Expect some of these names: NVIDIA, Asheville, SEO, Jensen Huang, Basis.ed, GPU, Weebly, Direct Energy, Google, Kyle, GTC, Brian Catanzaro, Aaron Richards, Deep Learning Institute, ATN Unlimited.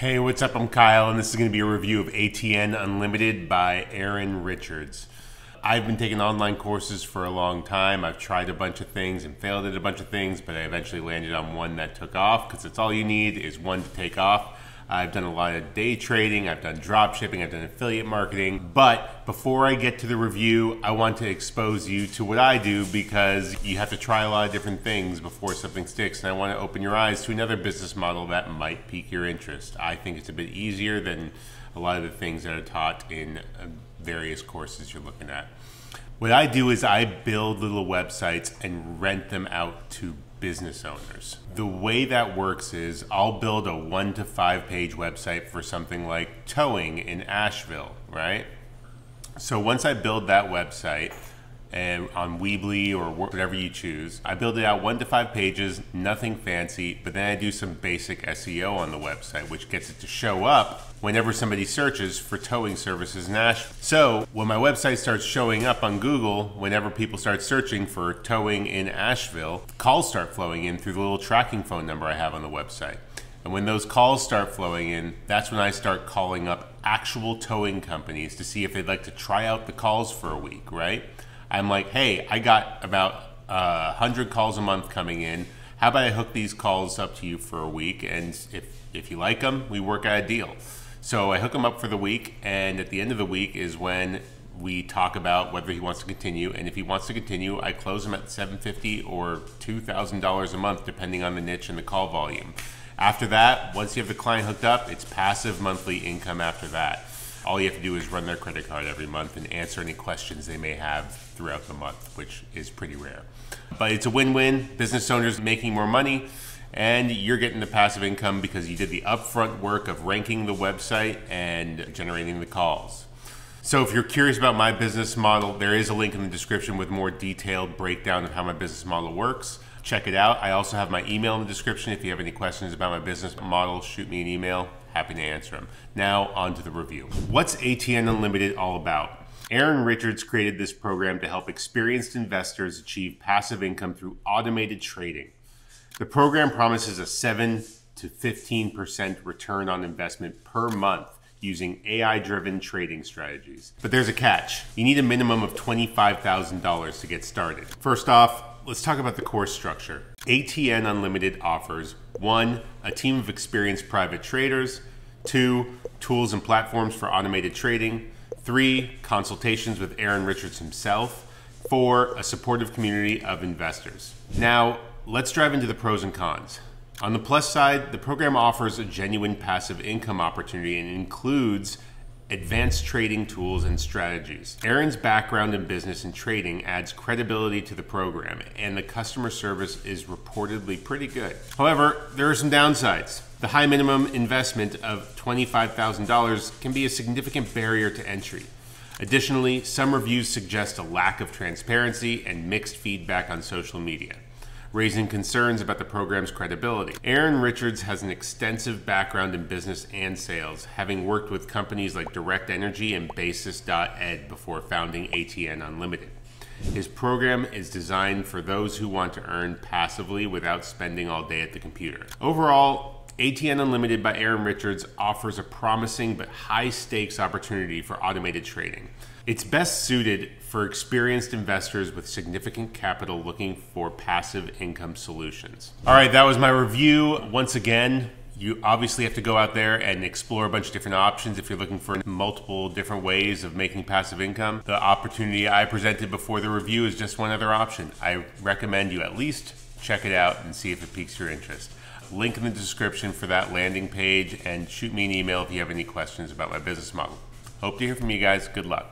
Hey, what's up? I'm Kyle, and this is going to be a review of ATN Unlimited by Aaron Richards. I've been taking online courses for a long time. I've tried a bunch of things and failed at a bunch of things, but I eventually landed on one that took off because it's all you need is one to take off. I've done a lot of day trading, I've done drop shipping, I've done affiliate marketing, but before I get to the review, I want to expose you to what I do because you have to try a lot of different things before something sticks, and I want to open your eyes to another business model that might pique your interest. I think it's a bit easier than a lot of the things that are taught in various courses you're looking at. What I do is I build little websites and rent them out to business owners. The way that works is I'll build a 1 to 5 page website for something like towing in Asheville, right? So once I build that website and on Weebly or whatever you choose, I build it out 1 to 5 pages, nothing fancy, but then I do some basic SEO on the website, which gets it to show up whenever somebody searches for towing services in Asheville. So when my website starts showing up on Google, whenever people start searching for towing in Asheville, calls start flowing in through the little tracking phone number I have on the website. And when those calls start flowing in, that's when I start calling up actual towing companies to see if they'd like to try out the calls for a week, right? I'm like, hey, I got about 100 calls a month coming in. How about I hook these calls up to you for a week? And if you like them, we work out a deal. So I hook them up for the week, and at the end of the week is when we talk about whether he wants to continue. And if he wants to continue, I close him at $750 or $2,000 a month, depending on the niche and the call volume. After that, once you have the client hooked up, it's passive monthly income after that. All you have to do is run their credit card every month and answer any questions they may have throughout the month, which is pretty rare. But it's a win-win. Business owners making more money, and you're getting the passive income because you did the upfront work of ranking the website and generating the calls. So if you're curious about my business model, there is a link in the description with more detailed breakdown of how my business model works. Check it out. I also have my email in the description. If you have any questions about my business model, shoot me an email. Happy to answer them. Now on to the review. What's ATN Unlimited all about? Aaron Richards created this program to help experienced investors achieve passive income through automated trading. The program promises a 7 to 15% return on investment per month using AI-driven trading strategies. But there's a catch. You need a minimum of $25,000 to get started. First off, let's talk about the course structure. ATN Unlimited offers 1, a team of experienced private traders, 2, tools and platforms for automated trading, 3, consultations with Aaron Richards himself, 4, a supportive community of investors. Now, let's dive into the pros and cons. On the plus side, the program offers a genuine passive income opportunity and includes advanced trading tools and strategies. Aaron's background in business and trading adds credibility to the program, and the customer service is reportedly pretty good. However, there are some downsides. The high minimum investment of $25,000 can be a significant barrier to entry. Additionally, some reviews suggest a lack of transparency and mixed feedback on social media, raising concerns about the program's credibility. Aaron Richards has an extensive background in business and sales, having worked with companies like Direct Energy and Basis.ed before founding ATN Unlimited. His program is designed for those who want to earn passively without spending all day at the computer. Overall, ATN Unlimited by Aaron Richards offers a promising but high-stakes opportunity for automated trading. It's best suited for experienced investors with significant capital looking for passive income solutions. All right, that was my review. Once again, you obviously have to go out there and explore a bunch of different options if you're looking for multiple different ways of making passive income. The opportunity I presented before the review is just one other option. I recommend you at least check it out and see if it piques your interest. Link in the description for that landing page, and shoot me an email if you have any questions about my business model. Hope to hear from you guys. Good luck.